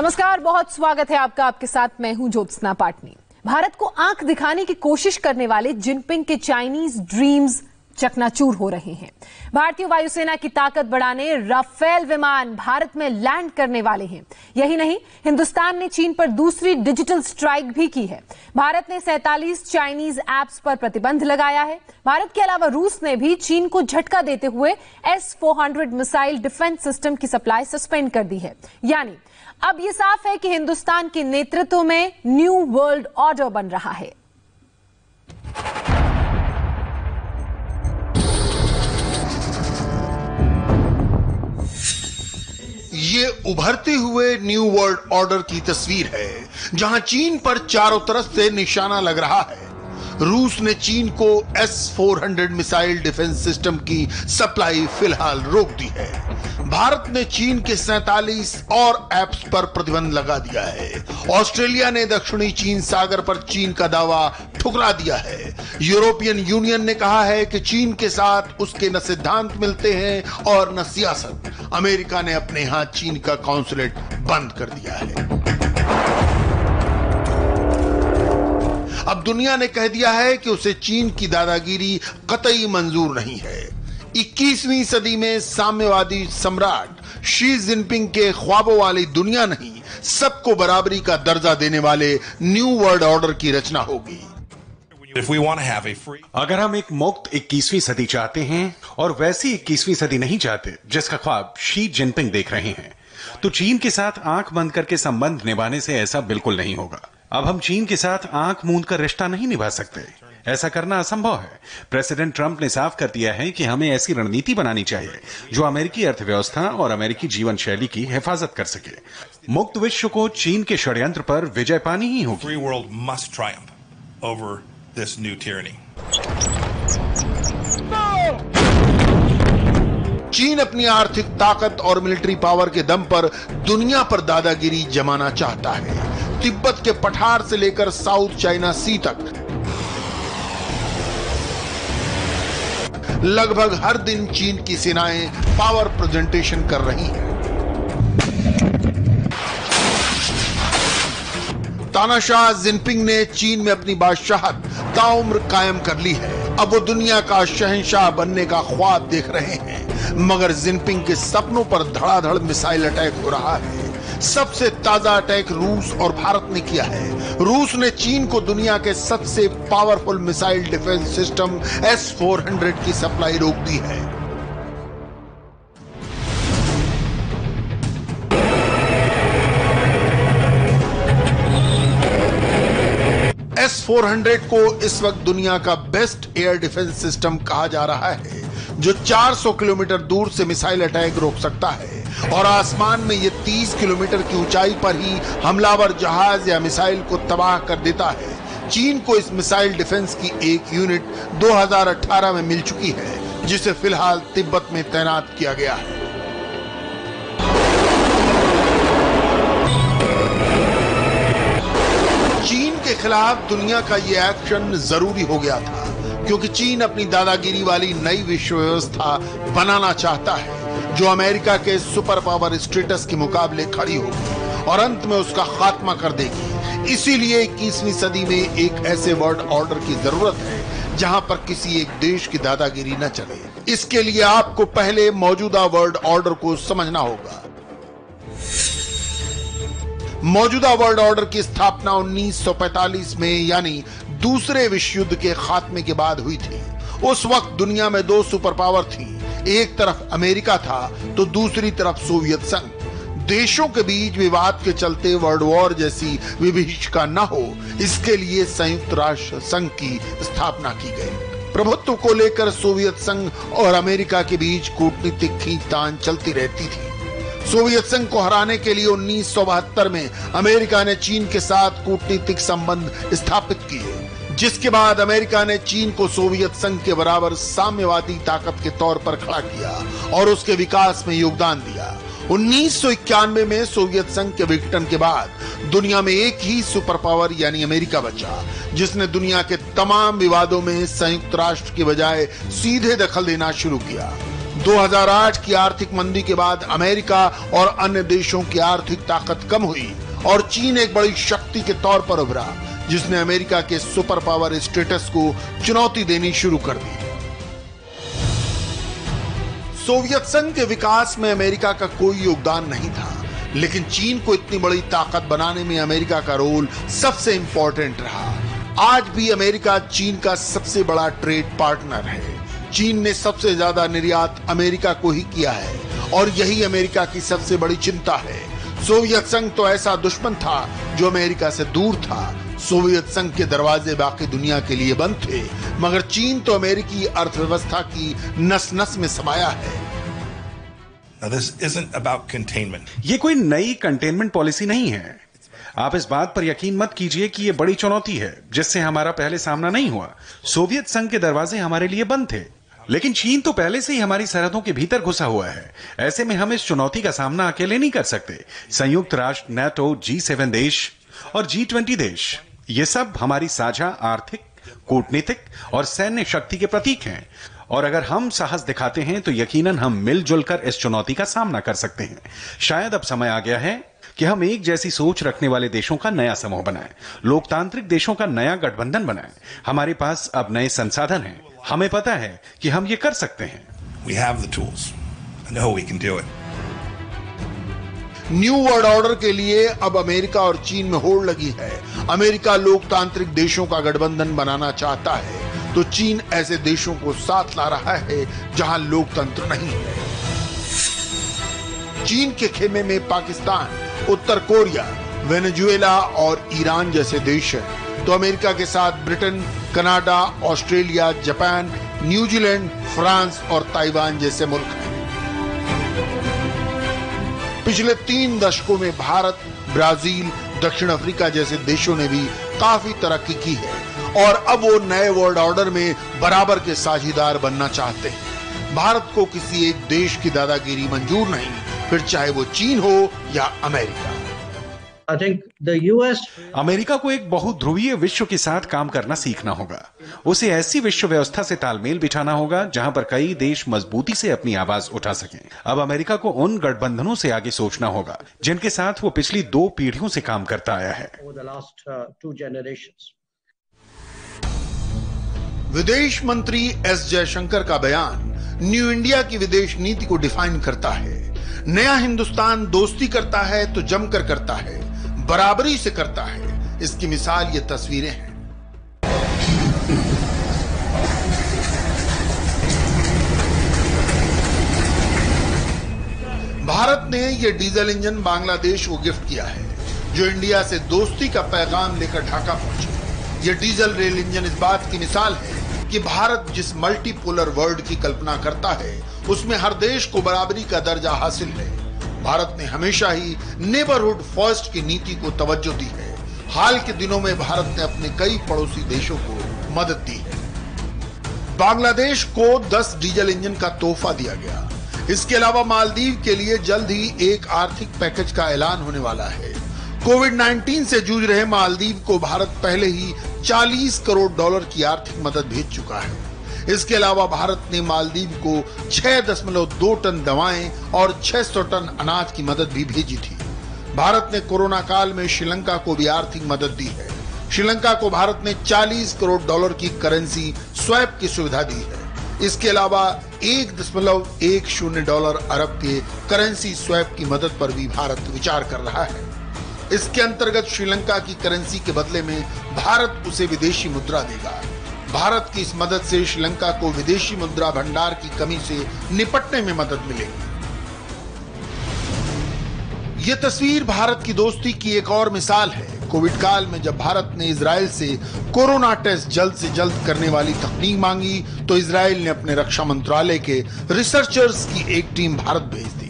नमस्कार, बहुत स्वागत है आपका। आपके साथ मैं हूं जोत्सना पाटनी। भारत को आंख दिखाने की कोशिश करने वाले जिनपिंग के चाइनीज ड्रीम्स चकनाचूर हो रहे हैं। भारतीय वायुसेना की ताकत बढ़ाने राफेल विमान भारत में लैंड करने वाले हैं। यही नहीं, हिंदुस्तान ने चीन पर दूसरी डिजिटल स्ट्राइक भी की है। भारत ने 47 चाइनीज एप्स पर प्रतिबंध लगाया है। भारत के अलावा रूस ने भी चीन को झटका देते हुए एस 400 मिसाइल डिफेंस सिस्टम की सप्लाई सस्पेंड कर दी है। यानी अब ये साफ है कि हिंदुस्तान के नेतृत्व में न्यू वर्ल्ड ऑर्डर बन रहा है। ये उभरते हुए न्यू वर्ल्ड ऑर्डर की तस्वीर है, जहां चीन पर चारों तरफ से निशाना लग रहा है। रूस ने चीन को S-400 मिसाइल डिफेंस सिस्टम की सप्लाई फिलहाल रोक दी है। भारत ने चीन के 47 और एप्स पर प्रतिबंध लगा दिया है। ऑस्ट्रेलिया ने दक्षिणी चीन सागर पर चीन का दावा ठुकरा दिया है। यूरोपियन यूनियन ने कहा है कि चीन के साथ उसके न सिद्धांत मिलते हैं और न सियासत। अमेरिका ने अपने यहां चीन का कॉन्सुलेट बंद कर दिया है। अब दुनिया ने कह दिया है कि उसे चीन की दादागिरी कतई मंजूर नहीं है। 21वीं सदी में साम्यवादी सम्राट शी जिनपिंग के ख्वाबों वाली दुनिया नहीं, सबको बराबरी का दर्जा देने वाले न्यू वर्ल्ड ऑर्डर की रचना होगी। अगर हम एक मुक्त 21वीं सदी चाहते हैं और वैसी 21वीं सदी नहीं चाहते जिसका ख्वाब शी जिनपिंग देख रहे हैं, तो चीन के साथ आंख बंद करके संबंध निभाने से ऐसा बिल्कुल नहीं होगा। अब हम चीन के साथ आंख मूंद कर रिश्ता नहीं निभा सकते, ऐसा करना असंभव है। प्रेसिडेंट ट्रंप ने साफ कर दिया है कि हमें ऐसी रणनीति बनानी चाहिए जो अमेरिकी अर्थव्यवस्था और अमेरिकी जीवन शैली की हिफाजत कर सके। मुक्त विश्व को चीन के षड्यंत्र पर विजय पानी ही होगी। चीन अपनी आर्थिक ताकत और मिलिट्री पावर के दम पर दुनिया पर दादागिरी जमाना चाहता है। तिब्बत के पठार से लेकर साउथ चाइना सी तक लगभग हर दिन चीन की सेनाएं पावर प्रेजेंटेशन कर रही हैं। तानाशाह जिनपिंग ने चीन में अपनी बादशाहत ताउम्र कायम कर ली है। अब वो दुनिया का शहंशाह बनने का ख्वाब देख रहे हैं, मगर जिनपिंग के सपनों पर धड़ाधड़ मिसाइल अटैक हो रहा है। सबसे ताजा अटैक रूस और भारत ने किया है। रूस ने चीन को दुनिया के सबसे powerful missile defence system S-400 की सप्लाई रोक दी है। S-400 को इस वक्त दुनिया का बेस्ट एयर डिफेंस सिस्टम कहा जा रहा है, जो 400 किलोमीटर दूर से मिसाइल अटैक रोक सकता है और आसमान में ये 30 किलोमीटर की ऊंचाई पर ही हमलावर जहाज या मिसाइल को तबाह कर देता है। चीन को इस मिसाइल डिफेंस की एक यूनिट 2018 में मिल चुकी है, जिसे फिलहाल तिब्बत में तैनात किया गया है। के खिलाफ दुनिया का ये एक्शन जरूरी हो गया था, क्योंकि चीन अपनी दादागिरी वाली नई विश्व व्यवस्था बनाना चाहता है, जो अमेरिका के सुपर पावर स्टेटस के मुकाबले खड़ी होगी और अंत में उसका खात्मा कर देगी। इसीलिए 21वीं सदी में एक ऐसे वर्ल्ड ऑर्डर की जरूरत है, जहां पर किसी एक देश की दादागिरी न चले। इसके लिए आपको पहले मौजूदा वर्ल्ड ऑर्डर को समझना होगा। मौजूदा वर्ल्ड ऑर्डर की स्थापना 1945 में, यानी दूसरे विश्व युद्ध के खात्मे के बाद हुई थी। उस वक्त दुनिया में दो सुपर पावर थी, एक तरफ अमेरिका था तो दूसरी तरफ सोवियत संघ। देशों के बीच विवाद के चलते वर्ल्ड वॉर जैसी विभीषिका न हो, इसके लिए संयुक्त राष्ट्र संघ की स्थापना की गई। प्रभुत्व को लेकर सोवियत संघ और अमेरिका के बीच कूटनीतिक खींचतान चलती रहती थी। सोवियत संघ को हराने के लिए 1972 में अमेरिका ने चीन के साथ कूटनीतिक संबंध स्थापित किए, जिसके बाद अमेरिका ने चीन को सोवियत संघ के बराबर साम्यवादी ताकत के तौर पर खड़ा किया और उसके विकास में योगदान दिया। 1991 में सोवियत संघ के विघटन के बाद दुनिया में एक ही सुपर पावर यानी अमेरिका बचा, जिसने दुनिया के तमाम विवादों में संयुक्त राष्ट्र के बजाय सीधे दखल देना शुरू किया। 2008 की आर्थिक मंदी के बाद अमेरिका और अन्य देशों की आर्थिक ताकत कम हुई और चीन एक बड़ी शक्ति के तौर पर उभरा, जिसने अमेरिका के सुपर पावर स्टेटस को चुनौती देनी शुरू कर दी। सोवियत संघ के विकास में अमेरिका का कोई योगदान नहीं था, लेकिन चीन को इतनी बड़ी ताकत बनाने में अमेरिका का रोल सबसे इंपॉर्टेंट रहा। आज भी अमेरिका चीन का सबसे बड़ा ट्रेड पार्टनर है। चीन ने सबसे ज्यादा निर्यात अमेरिका को ही किया है और यही अमेरिका की सबसे बड़ी चिंता है। सोवियत संघ तो ऐसा दुश्मन था जो अमेरिका से दूर था। सोवियत संघ के दरवाजे बाकी दुनिया के लिए बंद थे, मगर चीन तो अमेरिकी अर्थव्यवस्था की नस नस में समाया है। Now, this isn't about containment. ये कोई नई कंटेनमेंट पॉलिसी नहीं है। आप इस बात पर यकीन मत कीजिए कि ये बड़ी चुनौती है जिससे हमारा पहले सामना नहीं हुआ। सोवियत संघ के दरवाजे हमारे लिए बंद थे, लेकिन चीन तो पहले से ही हमारी सरहदों के भीतर घुसा हुआ है। ऐसे में हम इस चुनौती का सामना अकेले नहीं कर सकते। संयुक्त राष्ट्र, नेटो, G7 देश और G20 देश, ये सब हमारी साझा आर्थिक, कूटनीतिक और सैन्य शक्ति के प्रतीक हैं और अगर हम साहस दिखाते हैं तो यकीनन हम मिलजुल कर इस चुनौती का सामना कर सकते हैं। शायद अब समय आ गया है कि हम एक जैसी सोच रखने वाले देशों का नया समूह बनाएं, लोकतांत्रिक देशों का नया गठबंधन बनाएं। हमारे पास अब नए संसाधन हैं, हमें पता है कि हम ये कर सकते हैं। We have the tools. I know we can do it. New world order के लिए अब अमेरिका और चीन में होड़ लगी है। अमेरिका लोकतांत्रिक देशों का गठबंधन बनाना चाहता है तो चीन ऐसे देशों को साथ ला रहा है जहां लोकतंत्र नहीं है। चीन के खेमे में पाकिस्तान, उत्तर कोरिया, वेनेजुएला और ईरान जैसे देश हैं, तो अमेरिका के साथ Britain, Canada, Australia, Japan, New Zealand, France और ताइवान जैसे मुल्क हैं। पिछले 3 दशकों में भारत, ब्राजील, दक्षिण अफ्रीका जैसे देशों ने भी काफी तरक्की की है और अब वो नए वर्ल्ड ऑर्डर में बराबर के साझीदार बनना चाहते हैं। भारत को किसी एक देश की दादागिरी मंजूर नहीं, फिर चाहे वो चीन हो या अमेरिका। अमेरिका को एक बहुध्रुवीय विश्व के साथ काम करना सीखना होगा। उसे ऐसी विश्व व्यवस्था से तालमेल बिठाना होगा जहां पर कई देश मजबूती से अपनी आवाज उठा सकें। अब अमेरिका को उन गठबंधनों से आगे सोचना होगा जिनके साथ वो पिछली 2 पीढ़ियों से काम करता आया है। विदेश मंत्री एस जयशंकर का बयान न्यू इंडिया की विदेश नीति को डिफाइन करता है। नया हिंदुस्तान दोस्ती करता है तो जमकर करता है, बराबरी से करता है। इसकी मिसाल ये तस्वीरें हैं। भारत ने ये डीजल इंजन बांग्लादेश को गिफ्ट किया है जो इंडिया से दोस्ती का पैगाम लेकर ढाका पहुंचे। ये डीजल रेल इंजन इस बात की मिसाल है कि भारत जिस मल्टीपोलर वर्ल्ड की कल्पना करता है उसमें हर देश को बराबरी का दर्जा हासिल है। भारत ने हमेशा ही नेबरहुड फर्स्ट की नीति को तवज्जो दी है। हाल के दिनों में भारत ने अपने कई पड़ोसी देशों को मदद दी है। बांग्लादेश को 10 डीजल इंजन का तोहफा दिया गया। इसके अलावा मालदीव के लिए जल्द ही एक आर्थिक पैकेज का ऐलान होने वाला है। कोविड-19 से जूझ रहे मालदीव को भारत पहले ही $40 करोड़ की आर्थिक मदद भेज चुका है। इसके अलावा भारत ने मालदीव को 6.2 टन दवाएं और 600 टन अनाज की मदद भी भेजी थी। भारत ने कोरोना काल में श्रीलंका को भी आर्थिक मदद दी है। श्रीलंका को भारत ने $40 करोड़ की करेंसी स्वैप की सुविधा दी है। इसके अलावा $1.10 अरब के करेंसी स्वैप की मदद पर भी भारत विचार कर रहा है। इसके अंतर्गत श्रीलंका की करेंसी के बदले में भारत उसे विदेशी मुद्रा देगा। भारत की इस मदद से श्रीलंका को विदेशी मुद्रा भंडार की कमी से निपटने में मदद मिलेगी। यह तस्वीर भारत की दोस्ती की एक और मिसाल है। कोविड काल में जब भारत ने इजराइल से कोरोना टेस्ट जल्द से जल्द करने वाली तकनीक मांगी तो इजराइल ने अपने रक्षा मंत्रालय के रिसर्चर्स की एक टीम भारत भेज दी।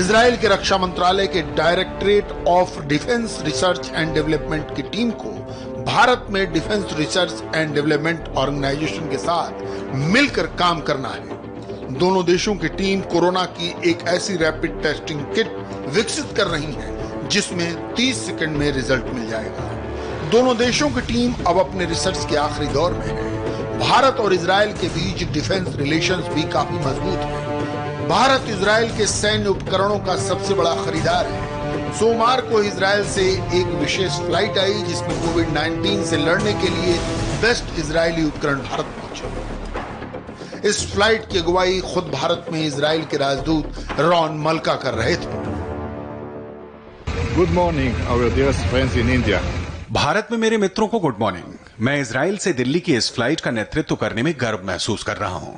इजराइल के रक्षा मंत्रालय के directorate of defence research and development की टीम को भारत में defence research and development organisation के साथ मिलकर काम करना है। दोनों देशों की टीम कोरोना की एक ऐसी रैपिड टेस्टिंग किट विकसित कर रही है जिसमें 30 सेकंड में रिजल्ट मिल जाएगा। दोनों देशों की टीम अब अपने रिसर्च के आखिरी दौर में है। भारत और इसराइल के बीच डिफेंस रिलेशंस भी काफी मजबूत है। भारत इसराइल के सैन्य उपकरणों का सबसे बड़ा खरीदार है। सोमवार को इसराइल से एक विशेष फ्लाइट आई जिसमें कोविड-19 से लड़ने के लिए बेस्ट इसराइली उपकरण भारत पहुंचे। इस फ्लाइट की अगुवाई खुद भारत में इसराइल के राजदूत रॉन मलका कर रहे थे। Good morning our dearest friends in India. Bharat में मेरे मित्रों को गुड मॉर्निंग। मैं इजराइल से दिल्ली की इस फ्लाइट का नेतृत्व करने में गर्व महसूस कर रहा हूं।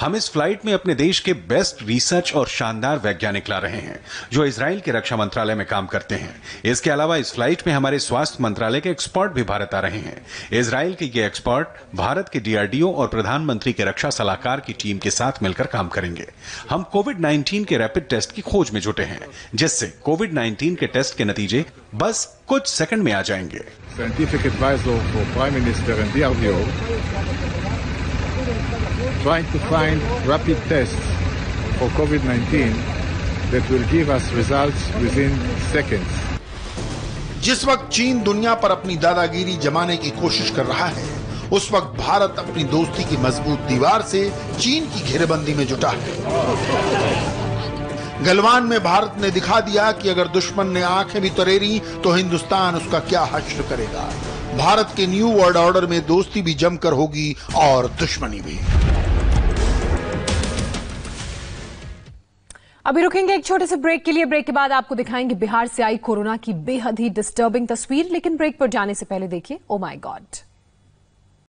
हम इस फ्लाइट में अपने देश के बेस्ट रिसर्च और शानदार वैज्ञानिक ला रहे हैं जो इजराइल के रक्षा मंत्रालय में काम करते हैं। इसके अलावा इस फ्लाइट में हमारे स्वास्थ्य मंत्रालय के एक्सपर्ट भी भारत आ रहे हैं। इजराइल के ये एक्सपर्ट भारत के DRDO और प्रधानमंत्री के रक्षा सलाहकार की टीम के साथ मिलकर काम करेंगे। हम कोविड-19 के रैपिड टेस्ट की खोज में जुटे हैं जिससे कोविड-19 के टेस्ट के नतीजे बस कुछ सेकंड में आ जाएंगे। Scientific advisor for Prime Minister and DRDO, trying to find rapid tests for COVID-19 that will give us results within seconds. जिस वक्त चीन दुनिया पर अपनी दादागिरी जमाने की कोशिश कर रहा है, उस वक्त भारत अपनी दोस्ती की मजबूत दीवार से चीन की घेरेबंदी में जुटा है। गलवान में भारत ने दिखा दिया कि अगर दुश्मन ने आंखें भी तरेरी तो हिंदुस्तान उसका क्या हश्र करेगा। भारत के न्यू वर्ल्ड ऑर्डर में दोस्ती भी जमकर होगी और दुश्मनी भी। अभी रुकेंगे एक छोटे से ब्रेक के लिए। ब्रेक के बाद आपको दिखाएंगे बिहार से आई कोरोना की बेहद ही डिस्टर्बिंग तस्वीर। लेकिन ब्रेक पर जाने से पहले देखिए ओ माय गॉड।